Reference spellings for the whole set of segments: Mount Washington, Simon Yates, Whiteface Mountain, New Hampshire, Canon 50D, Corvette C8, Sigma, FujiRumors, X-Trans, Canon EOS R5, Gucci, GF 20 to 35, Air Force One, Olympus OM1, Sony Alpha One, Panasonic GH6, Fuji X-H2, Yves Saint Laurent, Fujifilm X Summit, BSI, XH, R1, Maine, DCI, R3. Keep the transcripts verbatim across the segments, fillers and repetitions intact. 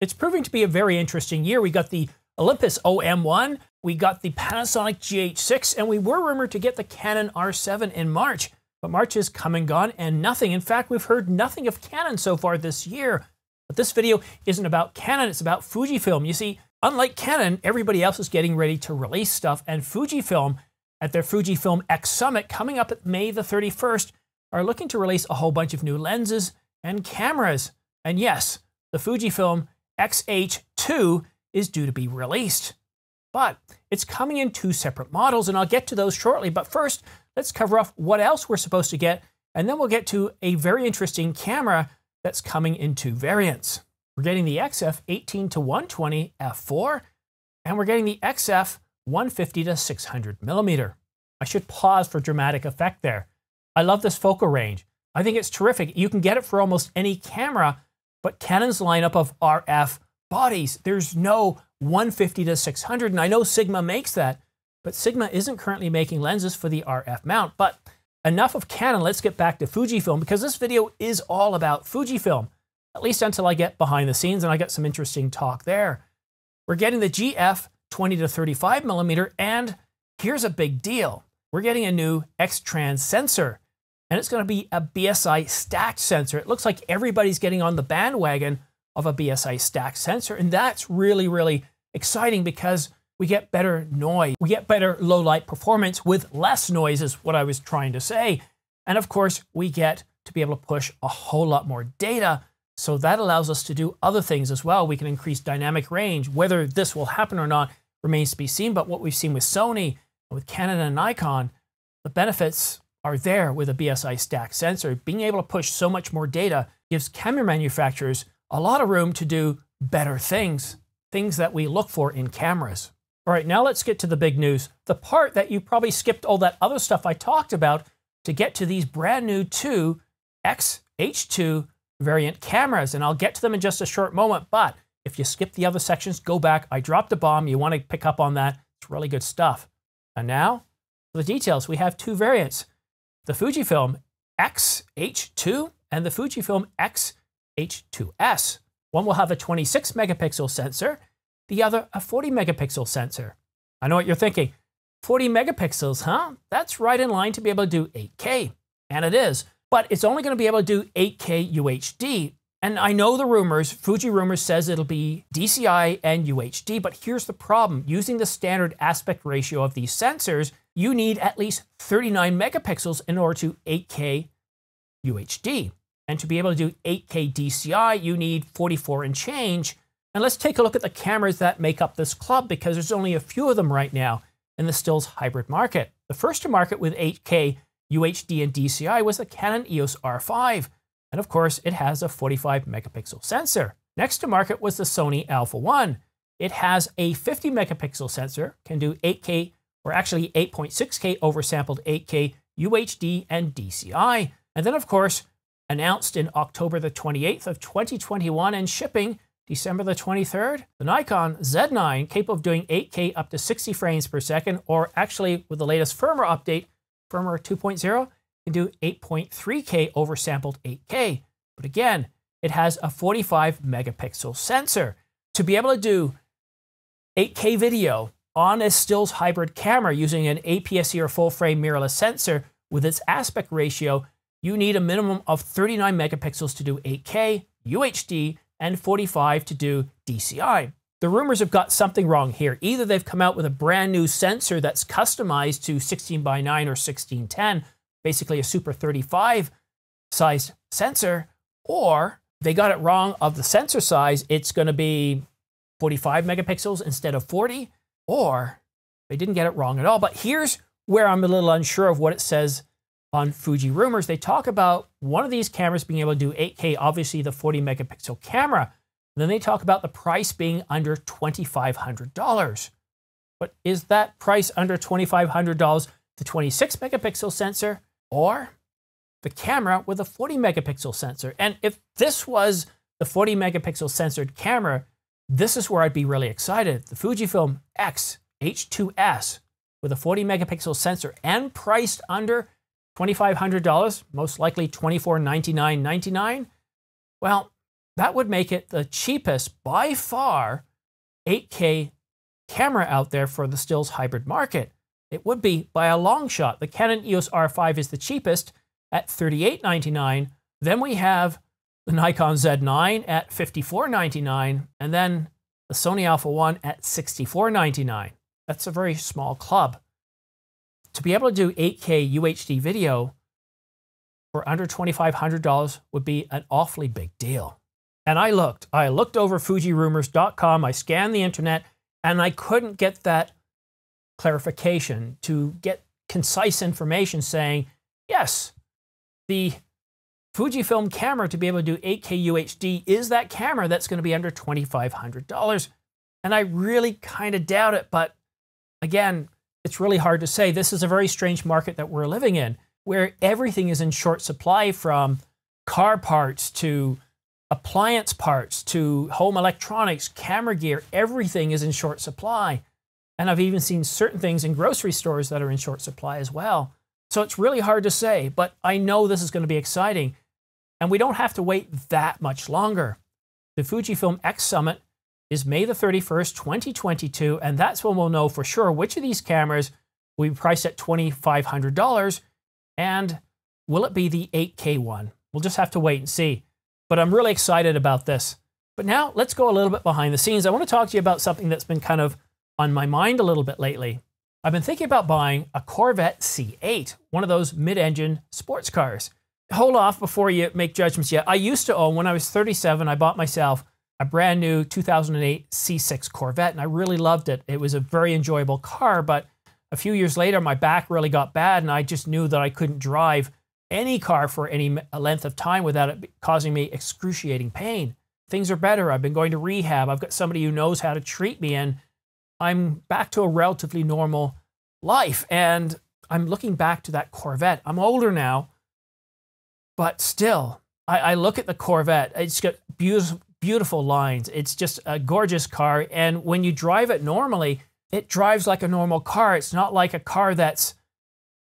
It's proving to be a very interesting year. We got the Olympus O M one, we got the Panasonic G H six, and we were rumored to get the Canon R seven in March. But March is come and gone and nothing. In fact, we've heard nothing of Canon so far this year. But this video isn't about Canon, it's about Fujifilm. You see, unlike Canon, everybody else is getting ready to release stuff, and Fujifilm, at their Fujifilm X Summit coming up at May the thirty-first, are looking to release a whole bunch of new lenses and cameras. And yes, the Fujifilm X H two is due to be released. But it's coming in two separate models, and I'll get to those shortly. But first, let's cover off what else we're supposed to get, and then we'll get to a very interesting camera that's coming in two variants. We're getting the X F eighteen to one twenty f four, and we're getting the X F one fifty to six hundred millimeter. I should pause for dramatic effect there. I love this focal range. I think it's terrific. You can get it for almost any camera, but Canon's lineup of R F bodies, there's no one fifty to six hundred, and I know Sigma makes that, but Sigma isn't currently making lenses for the R F mount. But enough of Canon, let's get back to Fujifilm, because this video is all about Fujifilm, at least until I get behind the scenes and I get some interesting talk there. We're getting the G F twenty to thirty-five millimeter, and here's a big deal. We're getting a new X-Trans sensor, and it's going to be a B S I stacked sensor. It looks like everybody's getting on the bandwagon of a B S I stacked sensor, and that's really, really exciting because we get better noise. We get better low light performance with less noise is what I was trying to say. And of course, we get to be able to push a whole lot more data, so that allows us to do other things as well. We can increase dynamic range. Whether this will happen or not remains to be seen, but what we've seen with Sony, with Canon and Nikon, the benefits are there with a B S I stacked sensor. Being able to push so much more data gives camera manufacturers a lot of room to do better things, things that we look for in cameras. All right, now let's get to the big news, the part that you probably skipped all that other stuff I talked about to get to these brand new two X H two variant cameras, and I'll get to them in just a short moment. But if you skip the other sections, go back. I dropped a bomb. You want to pick up on that. It's really good stuff. And now for the details. We have two variants, the Fujifilm X H two and the Fujifilm X H two S. One will have a twenty-six megapixel sensor, the other a forty megapixel sensor. I know what you're thinking. forty megapixels, huh? That's right in line to be able to do eight K. And it is, but it's only going to be able to do eight K U H D. And I know the rumors, FujiRumors says it'll be D C I and U H D, but here's the problem. Using the standard aspect ratio of these sensors, you need at least thirty-nine megapixels in order to eight K U H D. And to be able to do eight K D C I, you need forty-four and change. And let's take a look at the cameras that make up this club, because there's only a few of them right now in the stills hybrid market. The first to market with eight K U H D and D C I was the Canon E O S R five. And of course, it has a forty-five megapixel sensor. Next to market was the Sony Alpha One. It has a fifty megapixel sensor, can do eight K, or actually eight point six K oversampled eight K U H D and D C I. And then of course, announced in October the twenty-eighth of twenty twenty-one and shipping December the twenty-third, the Nikon Z nine, capable of doing eight K up to sixty frames per second, or actually with the latest firmware update, firmware two point oh, can do eight point three K oversampled eight K. But again, it has a forty-five megapixel sensor. To be able to do eight K video on a stills hybrid camera using an A P S C or full frame mirrorless sensor with its aspect ratio, you need a minimum of thirty-nine megapixels to do eight K U H D and forty-five to do D C I. The rumors have got something wrong here. Either they've come out with a brand new sensor that's customized to sixteen by nine or sixteen ten, basically a Super thirty-five sized sensor, or they got it wrong of the sensor size. It's going to be forty-five megapixels instead of forty, or they didn't get it wrong at all. But here's where I'm a little unsure of what it says on FujiRumors. They talk about one of these cameras being able to do eight K, obviously the forty megapixel camera. And then they talk about the price being under twenty-five hundred dollars. But is that price under twenty-five hundred dollars the twenty-six megapixel sensor or the camera with a forty megapixel sensor? And if this was the forty megapixel censored camera, this is where I'd be really excited. The Fujifilm X H two S with a forty megapixel sensor and priced under twenty-five hundred dollars, most likely twenty-four ninety-nine ninety-nine. Well, That would make it the cheapest, by far, eight K camera out there for the stills hybrid market. It would be by a long shot. The Canon E O S R five is the cheapest at thirty-eight ninety-nine. Then we have the Nikon Z nine at fifty-four ninety-nine, and then the Sony Alpha One at sixty-four ninety-nine. That's a very small club. To be able to do eight K U H D video for under twenty-five hundred dollars would be an awfully big deal. And I looked. I looked over Fuji Rumors dot com. I scanned the internet, and I couldn't get that clarification to get concise information saying, yes, the Fujifilm camera to be able to do eight K U H D is that camera that's going to be under twenty-five hundred dollars. And I really kind of doubt it, but again, it's really hard to say. This is a very strange market that we're living in, where everything is in short supply, from car parts to appliance parts to home electronics, camera gear. Everything is in short supply. And I've even seen certain things in grocery stores that are in short supply as well. So it's really hard to say, but I know this is going to be exciting. And we don't have to wait that much longer. The Fujifilm X Summit is May the thirty-first, twenty twenty-two, and that's when we'll know for sure which of these cameras will be priced at twenty-five hundred dollars, and will it be the eight K one? We'll just have to wait and see. But I'm really excited about this. But now let's go a little bit behind the scenes. I want to talk to you about something that's been kind of on my mind a little bit lately. I've been thinking about buying a Corvette C eight, one of those mid-engine sports cars. Hold off before you make judgments yet. I used to own, when I was thirty-seven, I bought myself a brand new two thousand eight C six Corvette, and I really loved it. It was a very enjoyable car, but a few years later, my back really got bad, and I just knew that I couldn't drive any car for any length of time without it causing me excruciating pain. Things are better. I've been going to rehab. I've got somebody who knows how to treat me, and I'm back to a relatively normal life, and I'm looking back to that Corvette. I'm older now, but still, I, I look at the Corvette. It's got beautiful, beautiful lines. It's just a gorgeous car, and when you drive it normally, it drives like a normal car. It's not like a car that's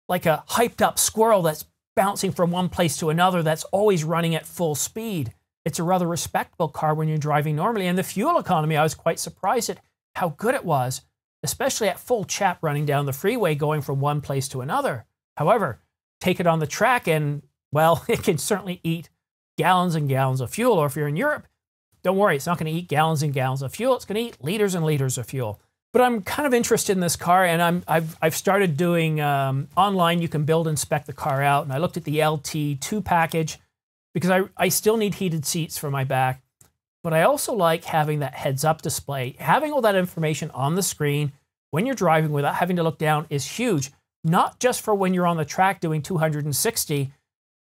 like a hyped-up squirrel that's bouncing from one place to another, that's always running at full speed. It's a rather respectable car when you're driving normally, and the fuel economy, I was quite surprised at how good it was, especially at full chap running down the freeway going from one place to another. However, take it on the track and, well, it can certainly eat gallons and gallons of fuel. Or if you're in Europe, don't worry, it's not going to eat gallons and gallons of fuel. It's going to eat liters and liters of fuel. But I'm kind of interested in this car, and I'm, I've, I've started doing um, online, you can build and spec the car out. And I looked at the L T two package because I, I still need heated seats for my back. But I also like having that heads-up display. Having all that information on the screen when you're driving without having to look down is huge, not just for when you're on the track doing two hundred sixty,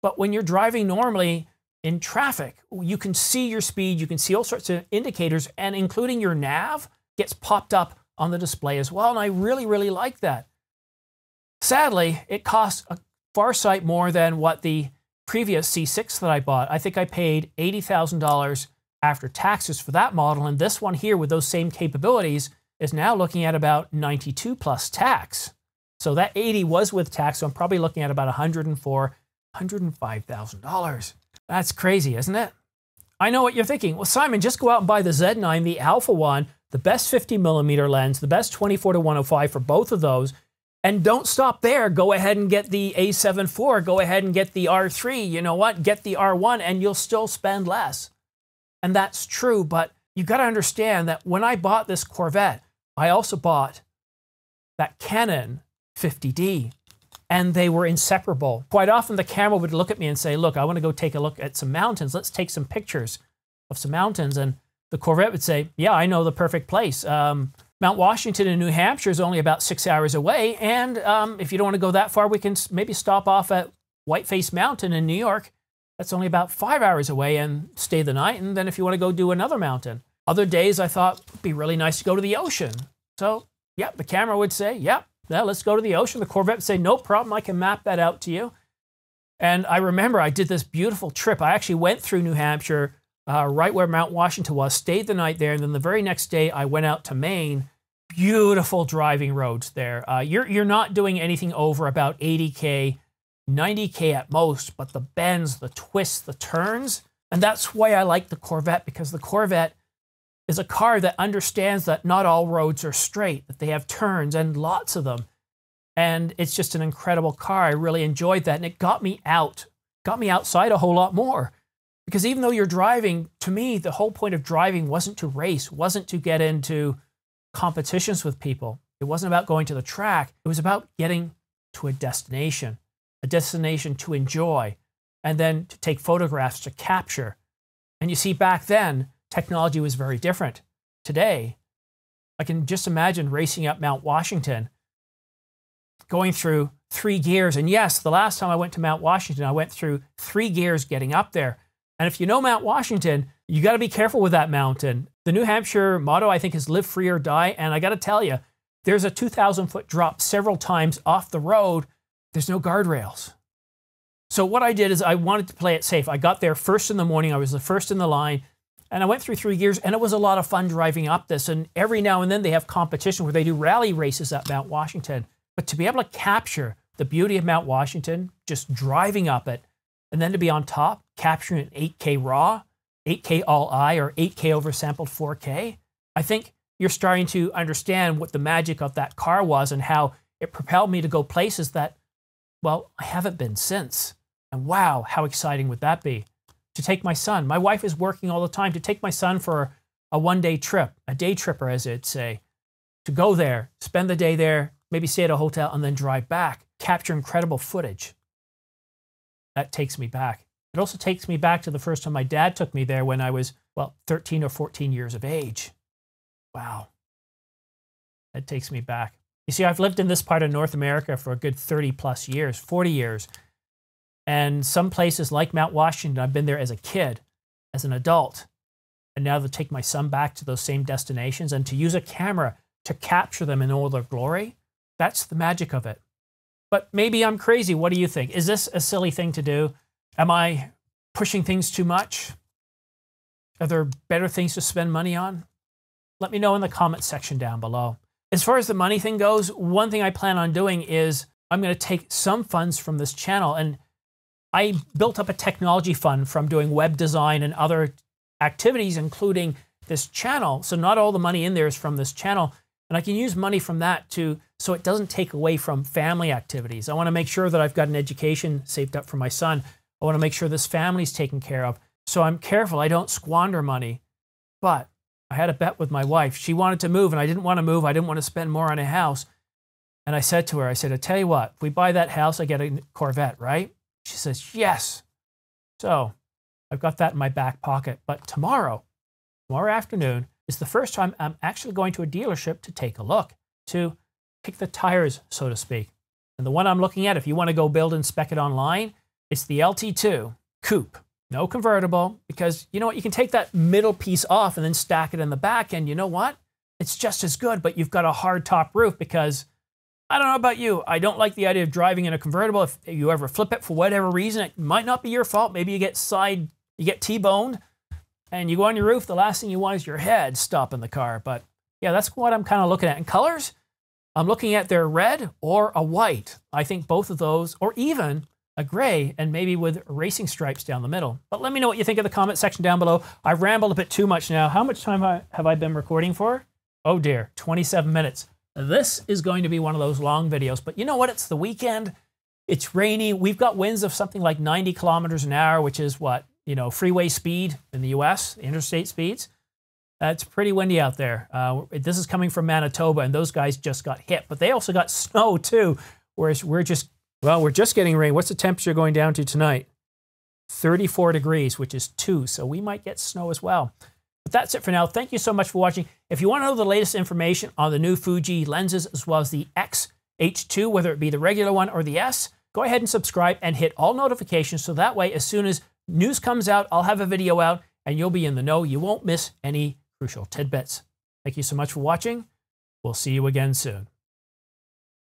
but when you're driving normally in traffic. You can see your speed, you can see all sorts of indicators, and including your nav gets popped up on the display as well, and I really, really like that. Sadly, it costs a far sight more than what the previous C six that I bought. I think I paid eighty thousand dollars after taxes for that model, and this one here with those same capabilities is now looking at about ninety-two plus tax. So that eighty was with tax, so I'm probably looking at about one hundred four thousand, one hundred five thousand dollars. That's crazy, isn't it? I know what you're thinking. Well, Simon, just go out and buy the Z nine, the Alpha One, the best fifty millimeter lens, the best twenty-four to one oh five for both of those, and don't stop there. Go ahead and get the A seven four, go ahead and get the R three, you know what, get the R one, and you'll still spend less. And that's true, but you got to understand that when I bought this Corvette, I also bought that Canon fifty D, and they were inseparable. Quite often the camera would look at me and say, look, I want to go take a look at some mountains. Let's take some pictures of some mountains. And the Corvette would say, yeah, I know the perfect place. Um, Mount Washington in New Hampshire is only about six hours away. And um, if you don't want to go that far, we can maybe stop off at Whiteface Mountain in New York. That's only about five hours away, and stay the night, and then if you want to go do another mountain. Other days I thought it'd be really nice to go to the ocean. So, yep, the camera would say, yep, now let's go to the ocean. The Corvette would say, no problem, I can map that out to you. And I remember I did this beautiful trip. I actually went through New Hampshire, uh, right where Mount Washington was, stayed the night there, and then the very next day I went out to Maine. Beautiful driving roads there. Uh, you're, you're not doing anything over about eighty K, ninety K at most, but the bends, the twists, the turns, And that's why I like the Corvette, because the Corvette is a car that understands that not all roads are straight, that they have turns and lots of them. And it's just an incredible car. I really enjoyed that. And it got me out, got me outside a whole lot more. Because even though you're driving, to me, the whole point of driving wasn't to race, wasn't to get into competitions with people. It wasn't about going to the track. It was about getting to a destination, a destination to enjoy, and then to take photographs, to capture. And you see, back then, technology was very different. Today, I can just imagine racing up Mount Washington, going through three gears. And yes, the last time I went to Mount Washington, I went through three gears getting up there. And if you know Mount Washington, you got to be careful with that mountain. The New Hampshire motto, I think, is live free or die. And I got to tell you, there's a two thousand foot drop several times off the road. There's no guardrails. So what I did is I wanted to play it safe. I got there first in the morning. I was the first in the line. And I went through three gears, and it was a lot of fun driving up this. And every now and then they have competition where they do rally races at Mount Washington. But to be able to capture the beauty of Mount Washington, just driving up it, and then to be on top, capturing it eight K raw, eight K all-eye, or eight K oversampled four K, I think you're starting to understand what the magic of that car was and how it propelled me to go places that, well, I haven't been since. And wow, how exciting would that be? To take my son, my wife is working all the time, to take my son for a one-day trip, a day tripper, as it'd say, to go there, spend the day there, maybe stay at a hotel, and then drive back, capture incredible footage. That takes me back. It also takes me back to the first time my dad took me there when I was, well, thirteen or fourteen years of age. Wow. That takes me back. You see, I've lived in this part of North America for a good thirty plus years, forty years. And some places like Mount Washington, I've been there as a kid, as an adult. And now to take my son back to those same destinations and to use a camera to capture them in all their glory, that's the magic of it. But maybe I'm crazy. What do you think? Is this a silly thing to do? Am I pushing things too much? Are there better things to spend money on? Let me know in the comments section down below. As far as the money thing goes, one thing I plan on doing is I'm going to take some funds from this channel, and I built up a technology fund from doing web design and other activities, including this channel. So not all the money in there is from this channel. And I can use money from that to, so it doesn't take away from family activities. I want to make sure that I've got an education saved up for my son. I want to make sure this family's taken care of. So I'm careful I don't squander money. But I had a bet with my wife. She wanted to move, and I didn't want to move. I didn't want to spend more on a house. And I said to her, I said, I tell you what, if we buy that house, I get a Corvette, right? She says, yes. So I've got that in my back pocket. But tomorrow, tomorrow afternoon, it's the first time I'm actually going to a dealership to take a look, to kick the tires, so to speak. And the one I'm looking at, if you want to go build and spec it online, it's the L T two coupe. No convertible, because you know what? You can take that middle piece off and then stack it in the back, and you know what? It's just as good, but you've got a hard top roof, because I don't know about you, I don't like the idea of driving in a convertible. If you ever flip it for whatever reason, it might not be your fault. Maybe you get side, you get T-boned, and you go on your roof, the last thing you want is your head stopping the car. But yeah, that's what I'm kind of looking at. In colors, I'm looking at their red or a white. I think both of those, or even a gray, and maybe with racing stripes down the middle. But let me know what you think in the comment section down below. I rambled a bit too much now. How much time have I been recording for? Oh dear, twenty-seven minutes. This is going to be one of those long videos, but you know what? It's the weekend. It's rainy. We've got winds of something like ninety kilometers an hour, which is what? You know, freeway speed in the U S, interstate speeds. Uh, it's pretty windy out there. Uh, this is coming from Manitoba, and those guys just got hit, but they also got snow too, whereas we're just, well, we're just getting rain. What's the temperature going down to tonight? thirty-four degrees, which is two, so we might get snow as well. But that's it for now. Thank you so much for watching. If you want to know the latest information on the new Fuji lenses, as well as the X H two, whether it be the regular one or the S, go ahead and subscribe and hit all notifications, so that way, as soon as news comes out, I'll have a video out, and you'll be in the know. You won't miss any crucial tidbits. Thank you so much for watching. We'll see you again soon.